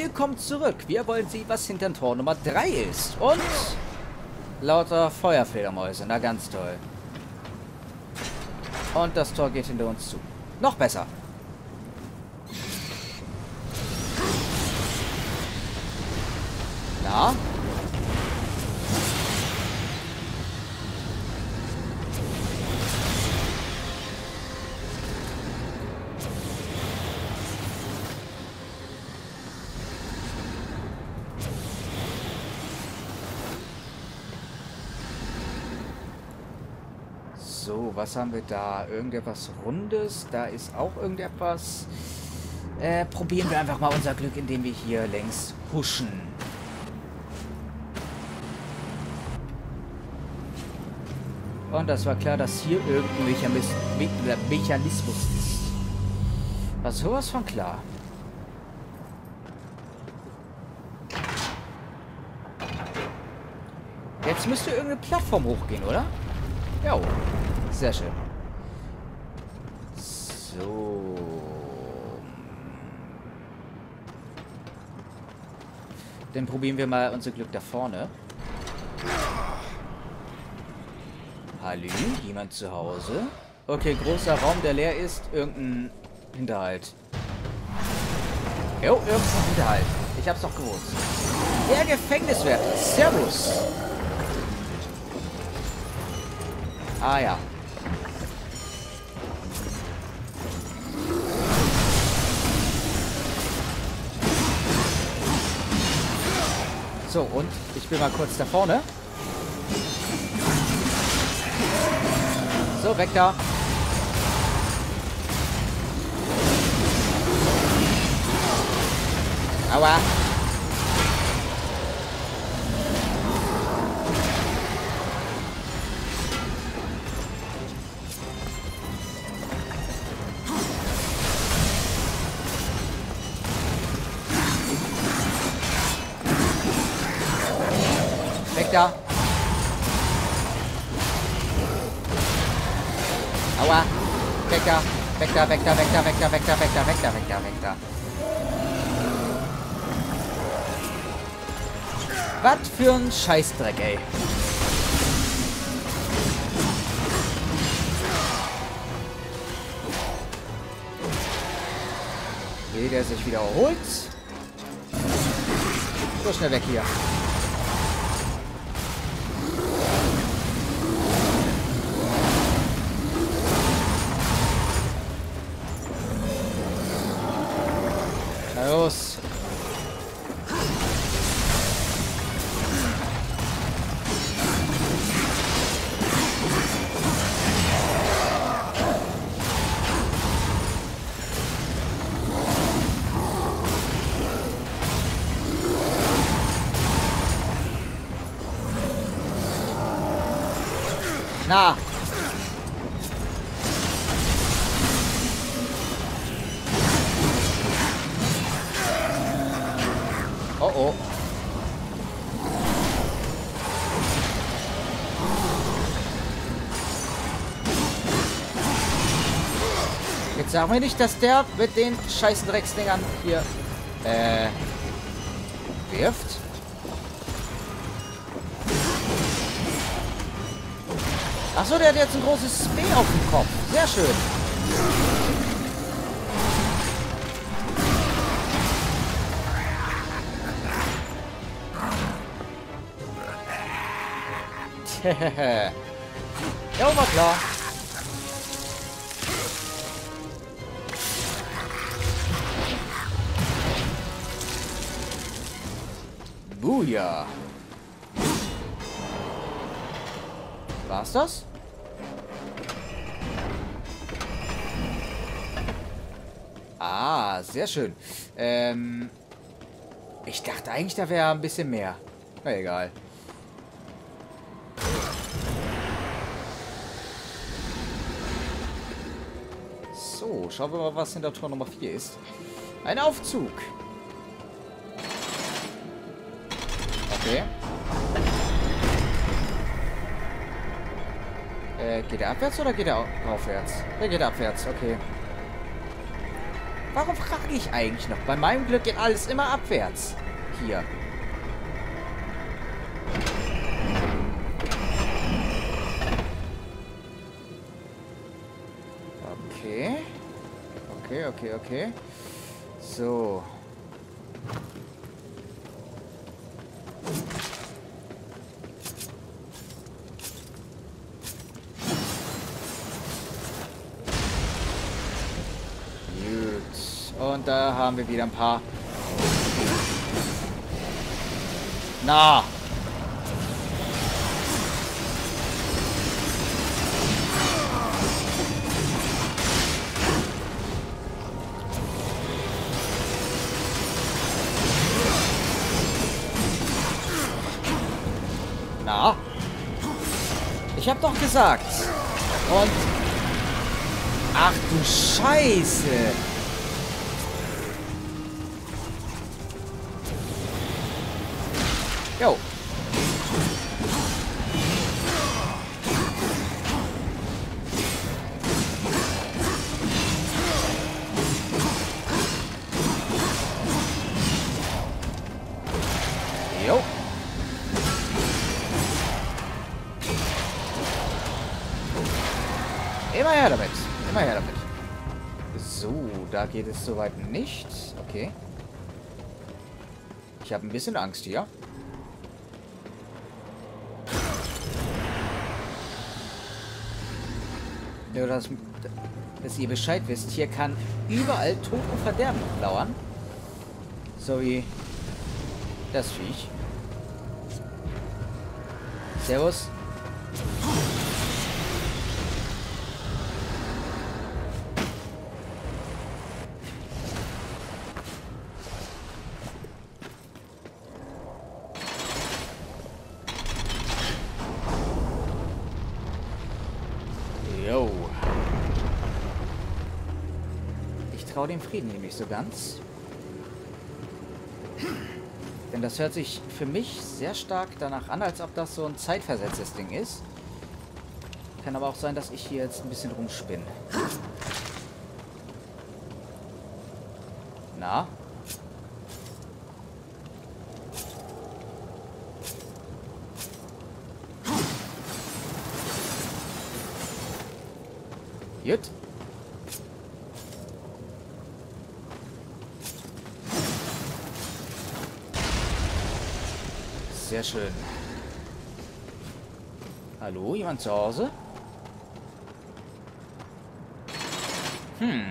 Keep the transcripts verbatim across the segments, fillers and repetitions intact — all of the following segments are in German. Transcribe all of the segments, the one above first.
Willkommen zurück. Wir wollen sehen, was hinter Tor Nummer drei ist. Und lauter Feuerfledermäuse. Na, ganz toll. Und das Tor geht hinter uns zu. Noch besser. Na? So, was haben wir da? Irgendetwas Rundes? Da ist auch irgendetwas. Äh, probieren wir einfach mal unser Glück, indem wir hier längs huschen. Und das war klar, dass hier irgendein Mechanismus, Me Mechanismus ist. War sowas von klar. Jetzt müsste irgendeine Plattform hochgehen, oder? Jo. Sehr schön. So. Dann probieren wir mal unser Glück da vorne. Hallo, jemand zu Hause? Okay, großer Raum, der leer ist. Irgendein Hinterhalt. Jo, irgendein Hinterhalt. Ich hab's doch gewusst. Der Gefängniswärter. Servus. Ah ja. So, und ich bin mal kurz da vorne. So, weg da. Aua. Da. Aua. Weg da. Weg da, weg da, weg da, weg da, weg da, weg da, weg da, weg da, weg da. Was für ein Scheißdreck, ey. Will der sich wieder erholt? So schnell weg hier. Los. Na. Oh oh. Jetzt sag mir nicht, dass der mit den scheißen Drecksdingern hier äh, wirft. Achso, der hat jetzt ein großes Spee auf dem Kopf. Sehr schön. Ja, war klar. Booyah. War's das? Ah, sehr schön. Ähm, ich dachte eigentlich, da wäre ein bisschen mehr. Na egal. So, schauen wir mal, was hinter Tor Nummer vier ist. Ein Aufzug. Okay. Äh, geht er abwärts oder geht er aufwärts? Der geht abwärts, okay. Warum frage ich eigentlich noch? Bei meinem Glück geht alles immer abwärts. Hier. Okay. Okay, okay, okay. So. Und da haben wir wieder ein paar. Na! Na? Ich hab doch gesagt. Und... Ach du Scheiße! Jo. Jo. Immer her damit. Immer her damit. So, da geht es soweit nicht. Okay. Ich habe ein bisschen Angst hier. Dass, dass ihr Bescheid wisst. Hier kann überall Tod und Verderben lauern. So wie das Viech. Servus. Den Frieden nämlich so ganz. Denn das hört sich für mich sehr stark danach an, als ob das so ein zeitversetztes Ding ist. Kann aber auch sein, dass ich hier jetzt ein bisschen rumspinne. Na? Gut. Sehr schön. Hallo, jemand zu Hause? Hm.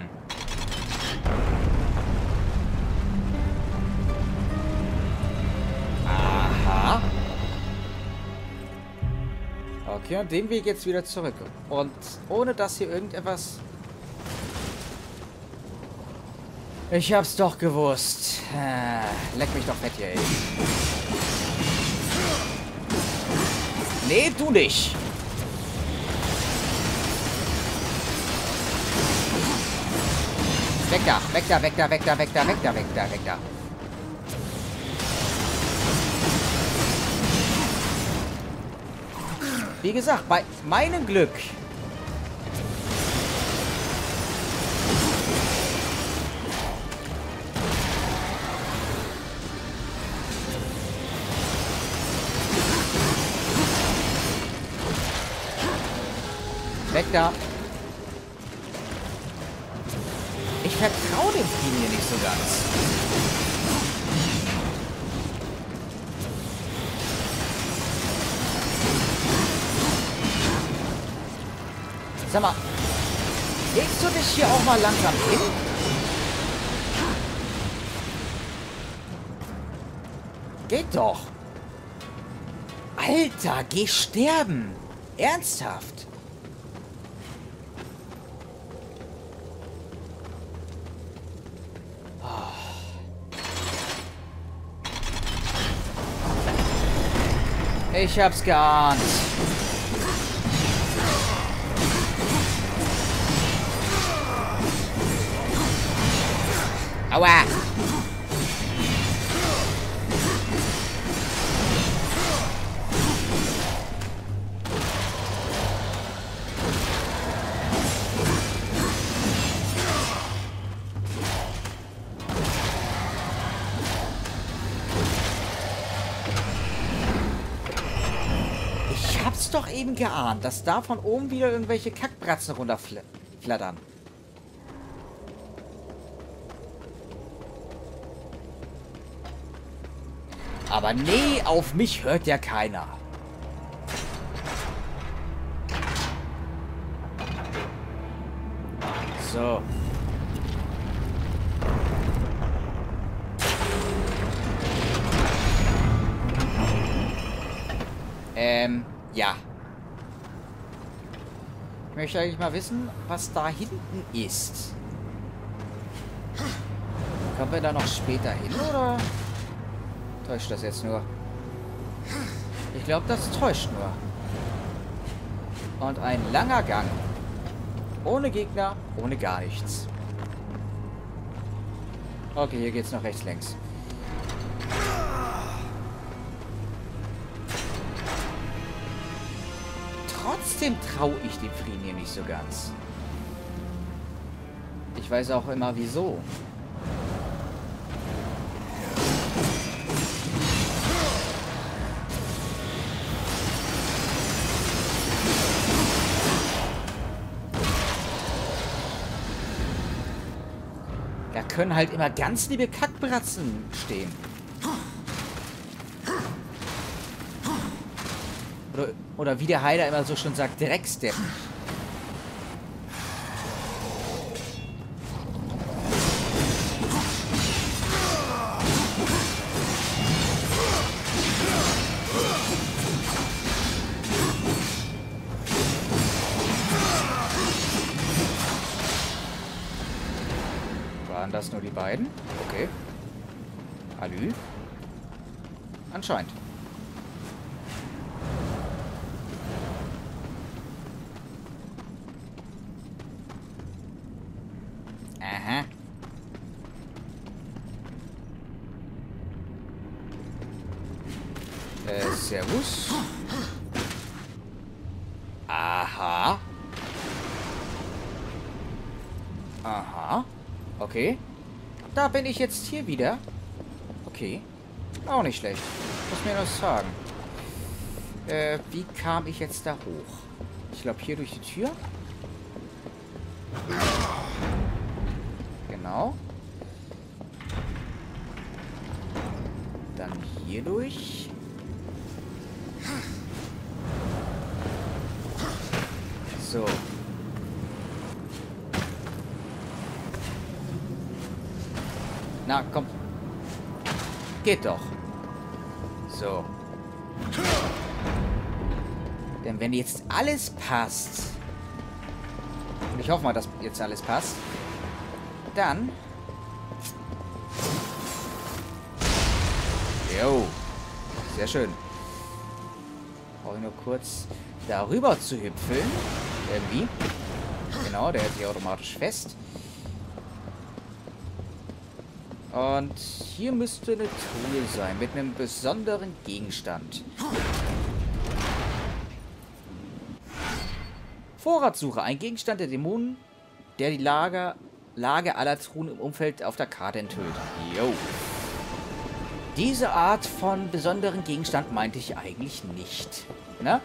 Aha. Okay, und den Weg jetzt wieder zurück. Und ohne dass hier irgendetwas... Ich hab's doch gewusst. Leck mich doch fett hier, ey. Nee, du nicht. Weg da, weg da, weg da, weg da, weg da, weg da, weg da, weg da. Wie gesagt, bei meinem Glück. Weg da. Ich vertraue dem Team hier nicht so ganz. Sag mal, legst du dich hier auch mal langsam hin? Geht doch. Alter, geh sterben. Ernsthaft? Ich hab's geahnt. Aua. hab's doch eben geahnt, dass da von oben wieder irgendwelche Kackbratzen runterflattern. Aber nee, auf mich hört ja keiner. So. Ähm, ja. Ich möchte eigentlich mal wissen, was da hinten ist. Kommen wir da noch später hin, oder? Täuscht das jetzt nur? Ich glaube, das täuscht nur. Und ein langer Gang. Ohne Gegner, ohne gar nichts. Okay, hier geht's noch rechts längs. Trotzdem traue ich dem Frieden hier nicht so ganz. Ich weiß auch immer, wieso. Können halt immer ganz liebe Kackbratzen stehen. Oder, oder wie der Heiler immer so schon sagt, Drecksteppen. Das nur die beiden? Okay. Alü? Anscheinend. Aha. Äh, servus. Aha. Aha. Okay. Da bin ich jetzt hier wieder. Okay. Auch nicht schlecht. Muss mir das sagen. Äh, wie kam ich jetzt da hoch? Ich glaube, hier durch die Tür. Genau. Dann hier durch. So. Na, komm. Geht doch. So. Denn wenn jetzt alles passt, und ich hoffe mal, dass jetzt alles passt, dann... Jo. Sehr schön. Brauche ich nur kurz darüber zu hüpfeln. Irgendwie. Genau, der hält sich automatisch fest. Und hier müsste eine Truhe sein, mit einem besonderen Gegenstand. Vorratssuche, ein Gegenstand der Dämonen, der die Lager, Lage aller Truhen im Umfeld auf der Karte enthüllt. Yo. Diese Art von besonderen Gegenstand meinte ich eigentlich nicht. Na?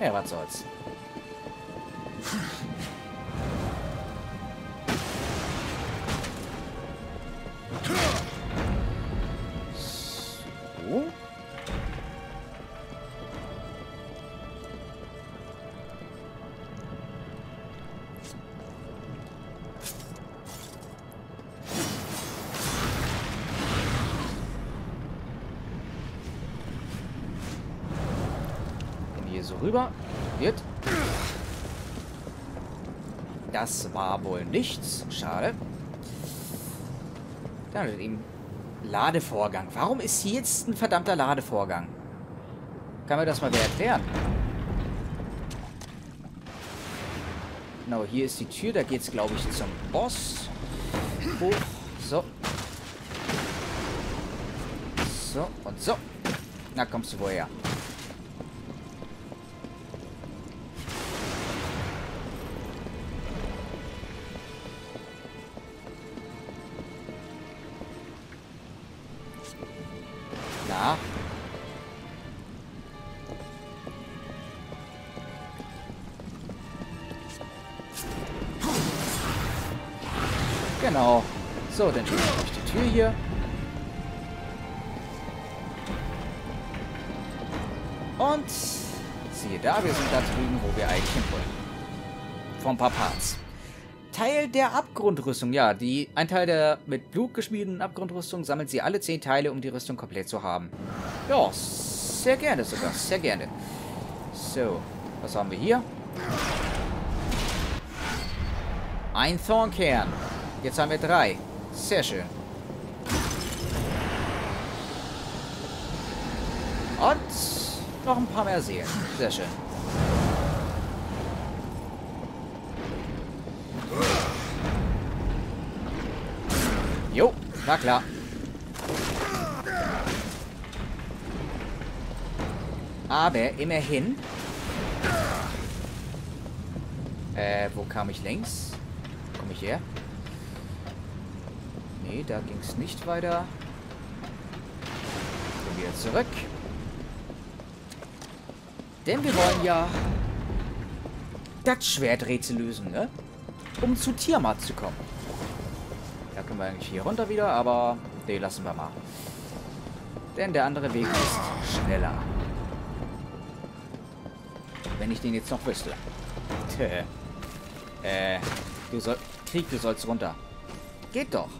Ja, was soll's. So rüber. Wird. Das war wohl nichts. Schade. Da steht eben Ladevorgang. Warum ist hier jetzt ein verdammter Ladevorgang? Kann mir das mal wer erklären? Genau, hier ist die Tür. Da geht's, glaube ich, zum Boss. Hoch. So. So und so. Na, kommst du woher? Genau. So, dann schließe ich die Tür hier. Und siehe da, wir sind da drüben, wo wir eigentlich hin wollen. Von ein paar Parts. Teil der Abgrundrüstung. Ja, die, ein Teil der mit Blut geschmiedenen Abgrundrüstung sammelt sie alle zehn Teile, um die Rüstung komplett zu haben. Ja, sehr gerne sogar. Sehr gerne. So, was haben wir hier? Ein Thornkern. Jetzt haben wir drei. Sehr schön. Und noch ein paar mehr Seelen. Sehr schön. Jo, na klar. Aber immerhin. Äh, wo kam ich längs? Wo komme ich her? Nee, da ging es nicht weiter. Gehen wir zurück. Denn wir wollen ja das Schwerträtsel lösen, ne? Um zu Tiamat zu kommen. Da können wir eigentlich hier runter wieder, aber den lassen wir mal. Denn der andere Weg ist schneller. Wenn ich den jetzt noch wüsste. äh, du soll, Krieg, du sollst runter. Geht doch.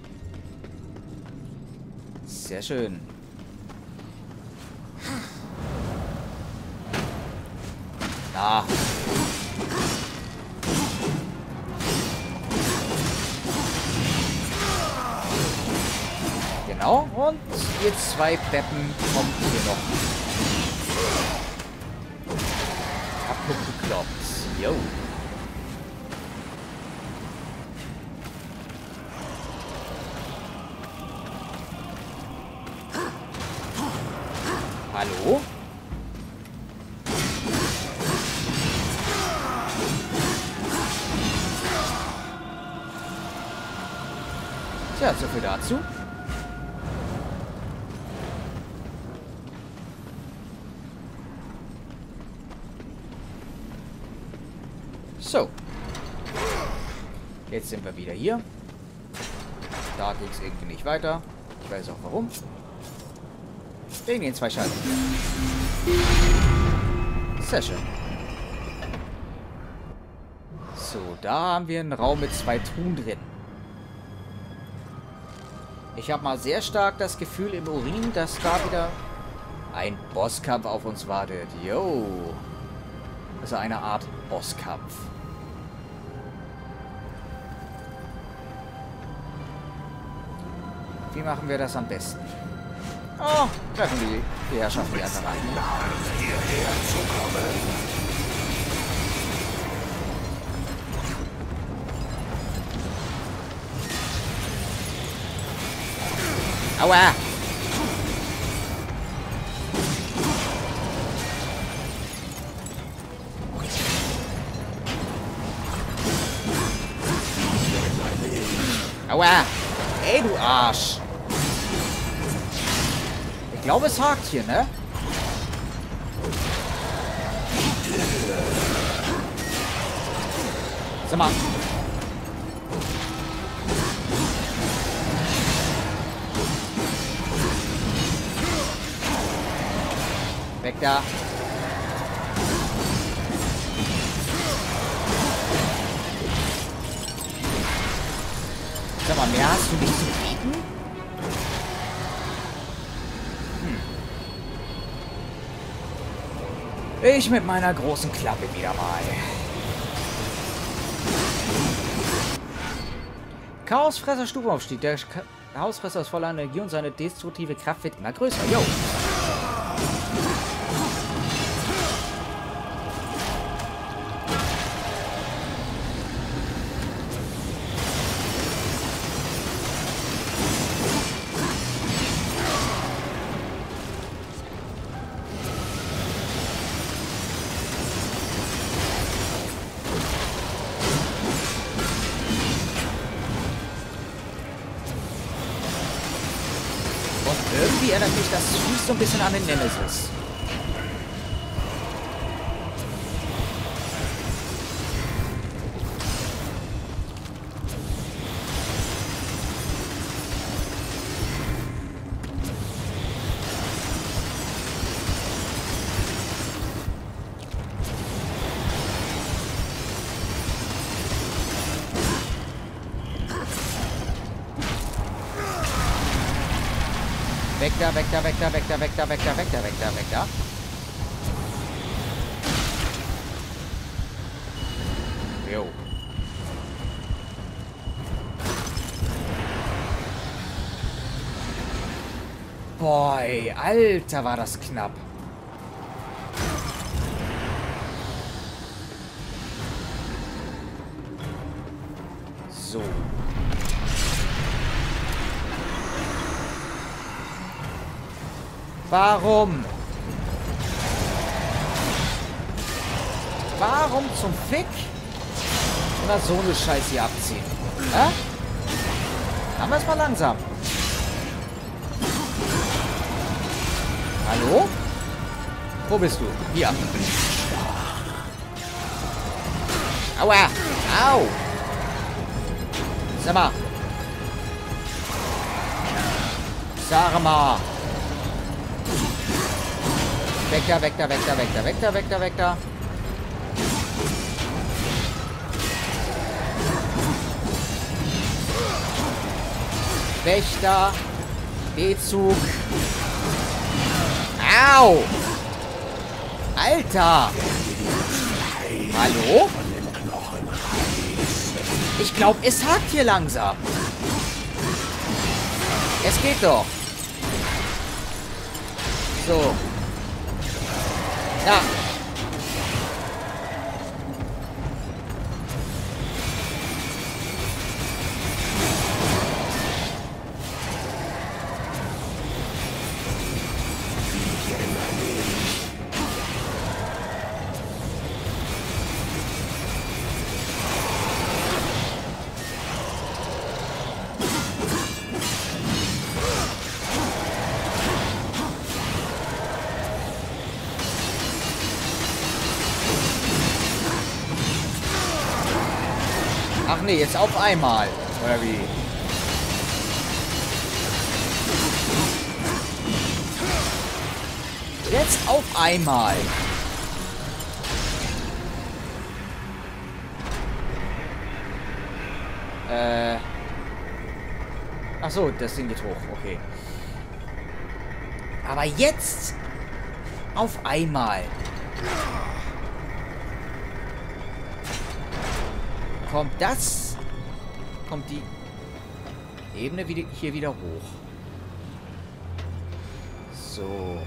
Sehr schön. Na. Genau. Und ihr zwei Beppen kommt hier noch. Jo. Hallo? Tja, so viel dazu. So. Jetzt sind wir wieder hier. Da ging es irgendwie nicht weiter. Ich weiß auch warum. Wegen den zwei Schalten. Sehr schön. So, da haben wir einen Raum mit zwei Truhen drin. Ich habe mal sehr stark das Gefühl im Urin, dass da wieder ein Bosskampf auf uns wartet. Yo. Also eine Art Bosskampf. Wie machen wir das am besten? Oh, treffen die, die Herrschaft die anderen ein. Aua! Aua! Ey, du Arsch! Ich glaube, es hakt hier, ne? Sag mal. Weg da. Sag mal, mehr hast du nicht zu bieten? Hm. Ich mit meiner großen Klappe wieder mal. Chaosfresser Stufenaufstieg. Der Chaosfresser ist voller Energie und seine destruktive Kraft wird immer größer. Yo. Irgendwie erinnert mich das süß so ein bisschen an den Nemesis. Weg da, weg da, weg da, weg da, weg da, weg da, weg da, weg da, weg da. Jo. Boy, Alter, war das knapp. So. Warum? Warum zum Fick? Kann das so eine Scheiße hier abziehen? Ja? Machen wir es mal langsam. Hallo? Wo bist du? Hier. Aua! Au! Sag mal. Sag mal. Weg da, weg da, weg da, weg da, weg da, weg da, weg da. Wächter. B-Zug. Au! Alter! Hallo? Ich glaube, es hakt hier langsam. Es geht doch. So. Ja. Ach nee, jetzt auf einmal. Oder wie? Jetzt auf einmal. Äh. Ach so, das Ding geht hoch. Okay. Aber jetzt auf einmal. Kommt das? Kommt die Ebene wieder hier wieder hoch. So.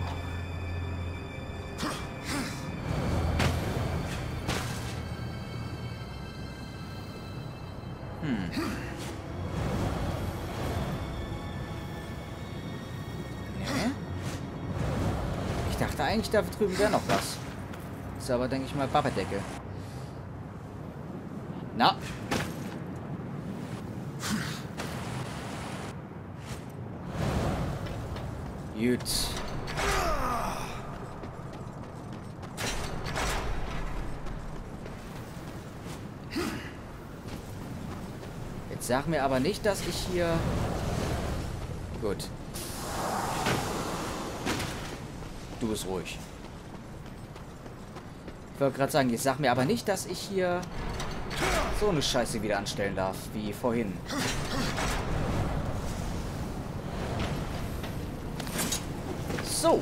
Hm. Nee. Ich dachte eigentlich, da drüben wäre noch was. Ist aber, denke ich mal, Pappedecke. Na. Gut. Jetzt sag mir aber nicht, dass ich hier... Gut. Du bist ruhig. Ich wollte gerade sagen, jetzt sag mir aber nicht, dass ich hier... so eine Scheiße wieder anstellen darf, wie vorhin. So.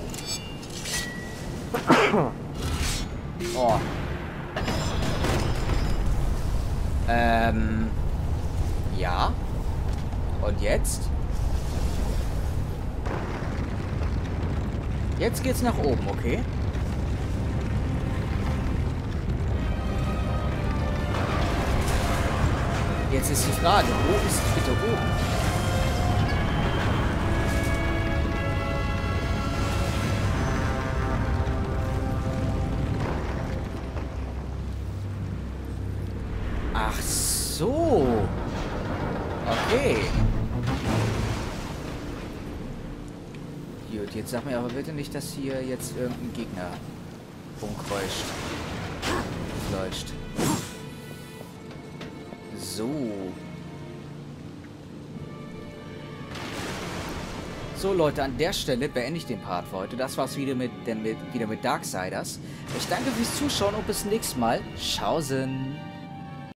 Oh. Ähm. Ja. Und jetzt? Jetzt geht's nach oben, okay? Jetzt ist die Frage, wo ist bitte oben? Ach so. Okay. Gut, jetzt sag mir aber bitte nicht, dass hier jetzt irgendein Gegner rumkreucht. Leucht. So. So, Leute, an der Stelle beende ich den Part für heute. Das war's wieder mit, denn mit, wieder mit Darksiders. Ich danke fürs Zuschauen und bis nächstes Mal. Tschaußen.